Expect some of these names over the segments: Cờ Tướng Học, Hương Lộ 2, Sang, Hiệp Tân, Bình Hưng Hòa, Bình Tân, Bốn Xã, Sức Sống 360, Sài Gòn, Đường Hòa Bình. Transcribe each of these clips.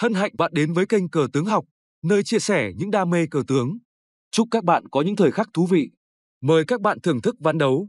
Hân hạnh bạn đến với kênh Cờ Tướng Học, nơi chia sẻ những đam mê cờ tướng. Chúc các bạn có những thời khắc thú vị. Mời các bạn thưởng thức ván đấu.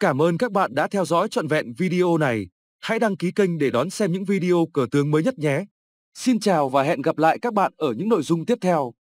Cảm ơn các bạn đã theo dõi trọn vẹn video này. Hãy đăng ký kênh để đón xem những video cờ tướng mới nhất nhé. Xin chào và hẹn gặp lại các bạn ở những nội dung tiếp theo.